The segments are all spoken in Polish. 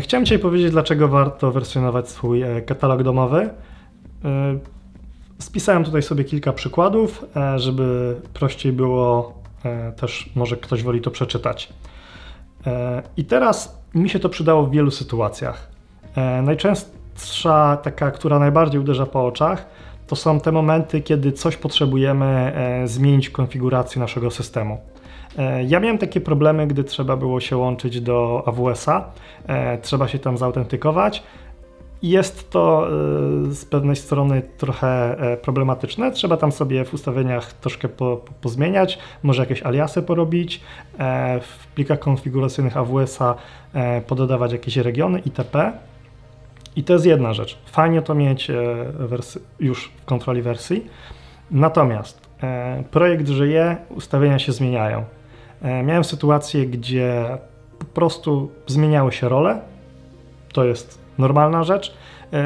Chciałem dzisiaj powiedzieć, dlaczego warto wersjonować swój katalog domowy. Spisałem tutaj sobie kilka przykładów, żeby prościej było, też może ktoś woli to przeczytać. I teraz mi się to przydało w wielu sytuacjach. Najczęstsza, taka, która najbardziej uderza po oczach, to są te momenty, kiedy coś potrzebujemy zmienić w konfiguracji naszego systemu. Ja miałem takie problemy, gdy trzeba było się łączyć do AWS-a, trzeba się tam zautentykować. Jest to z pewnej strony trochę problematyczne, trzeba tam sobie w ustawieniach troszkę pozmieniać, może jakieś aliasy porobić, w plikach konfiguracyjnych AWS-a pododawać jakieś regiony itp. I to jest jedna rzecz, fajnie to mieć już w kontroli wersji, natomiast projekt żyje, ustawienia się zmieniają. Miałem sytuację, gdzie po prostu zmieniały się role, to jest normalna rzecz,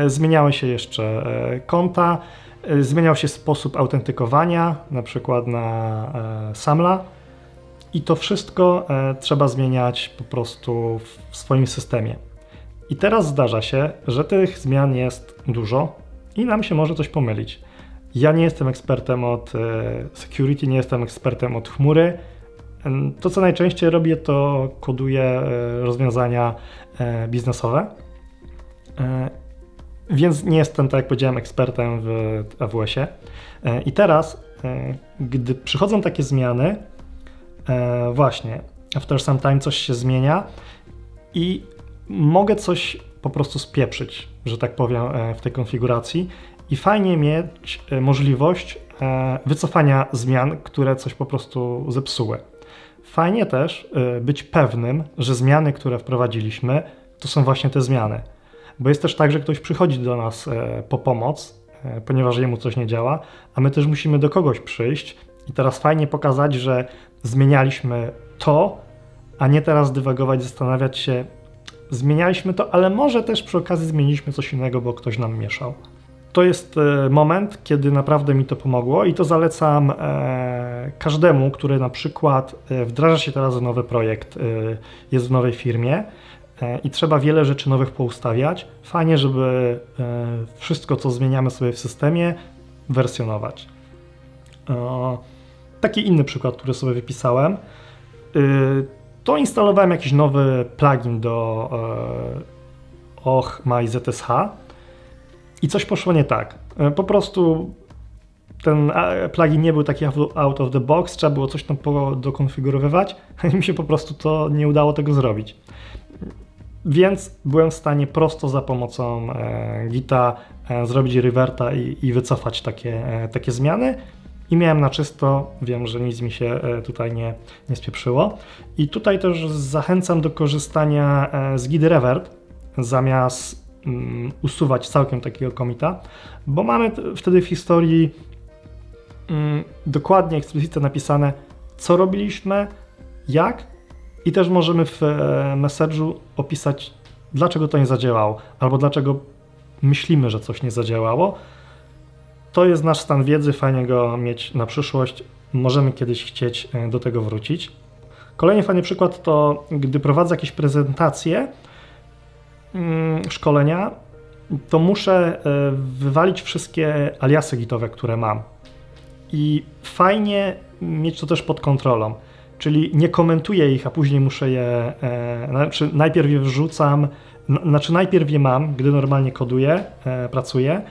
zmieniały się jeszcze konta, zmieniał się sposób autentykowania, na przykład na SAML-a i to wszystko trzeba zmieniać po prostu w swoim systemie. I teraz zdarza się, że tych zmian jest dużo i nam się może coś pomylić. Ja nie jestem ekspertem od security, nie jestem ekspertem od chmury. To, co najczęściej robię, to koduję rozwiązania biznesowe. Więc nie jestem, tak jak powiedziałem, ekspertem w AWS-ie. I teraz, gdy przychodzą takie zmiany, właśnie after some time coś się zmienia i mogę coś po prostu spieprzyć, że tak powiem, w tej konfiguracji i fajnie mieć możliwość wycofania zmian, które coś po prostu zepsuły. Fajnie też być pewnym, że zmiany, które wprowadziliśmy, to są właśnie te zmiany. Bo jest też tak, że ktoś przychodzi do nas po pomoc, ponieważ jemu coś nie działa, a my też musimy do kogoś przyjść i teraz fajnie pokazać, że zmienialiśmy to, a nie teraz dywagować, zastanawiać się, zmienialiśmy to, ale może też przy okazji zmieniliśmy coś innego, bo ktoś nam mieszał. To jest moment, kiedy naprawdę mi to pomogło i to zalecam każdemu, który na przykład wdraża się teraz w nowy projekt, jest w nowej firmie i trzeba wiele rzeczy nowych poustawiać. Fajnie, żeby wszystko, co zmieniamy sobie w systemie, wersjonować. Taki inny przykład, który sobie wypisałem. To instalowałem jakiś nowy plugin do Oh My ZSH i coś poszło nie tak. Po prostu ten plugin nie był taki out of the box, trzeba było coś tam dokonfigurowywać, i mi się po prostu to nie udało tego zrobić. Więc byłem w stanie prosto za pomocą Gita zrobić rewerta i wycofać takie zmiany. I miałem na czysto, wiem, że nic mi się tutaj nie spieprzyło. I tutaj też zachęcam do korzystania z Git revert zamiast usuwać całkiem takiego commita, bo mamy wtedy w historii dokładnie eksplicytnie napisane, co robiliśmy, jak i też możemy w message'u opisać, dlaczego to nie zadziałało albo dlaczego myślimy, że coś nie zadziałało. To jest nasz stan wiedzy, fajnie go mieć na przyszłość, możemy kiedyś chcieć do tego wrócić. Kolejny fajny przykład to, gdy prowadzę jakieś prezentacje, szkolenia, to muszę wywalić wszystkie aliasy gitowe, które mam. I fajnie mieć to też pod kontrolą, czyli nie komentuję ich, a później muszę je, najpierw je wrzucam, najpierw je mam, gdy normalnie koduję, pracuję,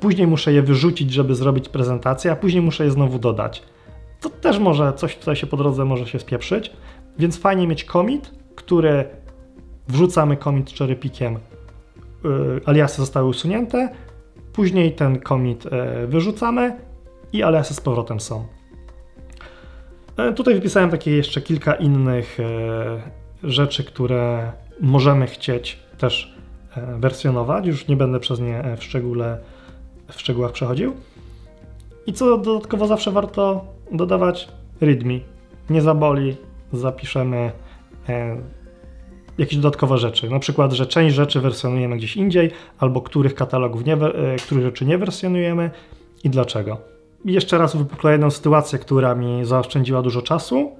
później muszę je wyrzucić, żeby zrobić prezentację, a później muszę je znowu dodać. To też może coś tutaj się po drodze może się spieprzyć, więc fajnie mieć commit, który wrzucamy commit czerepikiem, aliasy zostały usunięte, później ten commit wyrzucamy i aliasy z powrotem są. Tutaj wypisałem takie jeszcze kilka innych rzeczy, które możemy chcieć też wersjonować, już nie będę przez nie w szczegółach przechodził. I co dodatkowo zawsze warto dodawać? Readme. Nie zaboli, zapiszemy jakieś dodatkowe rzeczy, na przykład, że część rzeczy wersjonujemy gdzieś indziej, albo których katalogów których rzeczy nie wersjonujemy i dlaczego. Jeszcze raz wypuklę jedną sytuację, która mi zaoszczędziła dużo czasu.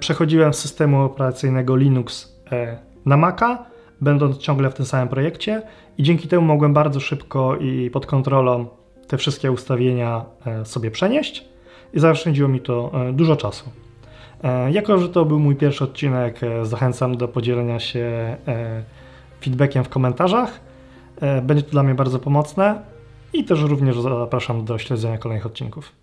Przechodziłem z systemu operacyjnego Linux na Maca, będąc ciągle w tym samym projekcie i dzięki temu mogłem bardzo szybko i pod kontrolą te wszystkie ustawienia sobie przenieść i zaoszczędziło mi to dużo czasu. Jako że to był mój pierwszy odcinek, zachęcam do podzielenia się feedbackiem w komentarzach. Będzie to dla mnie bardzo pomocne i też również zapraszam do śledzenia kolejnych odcinków.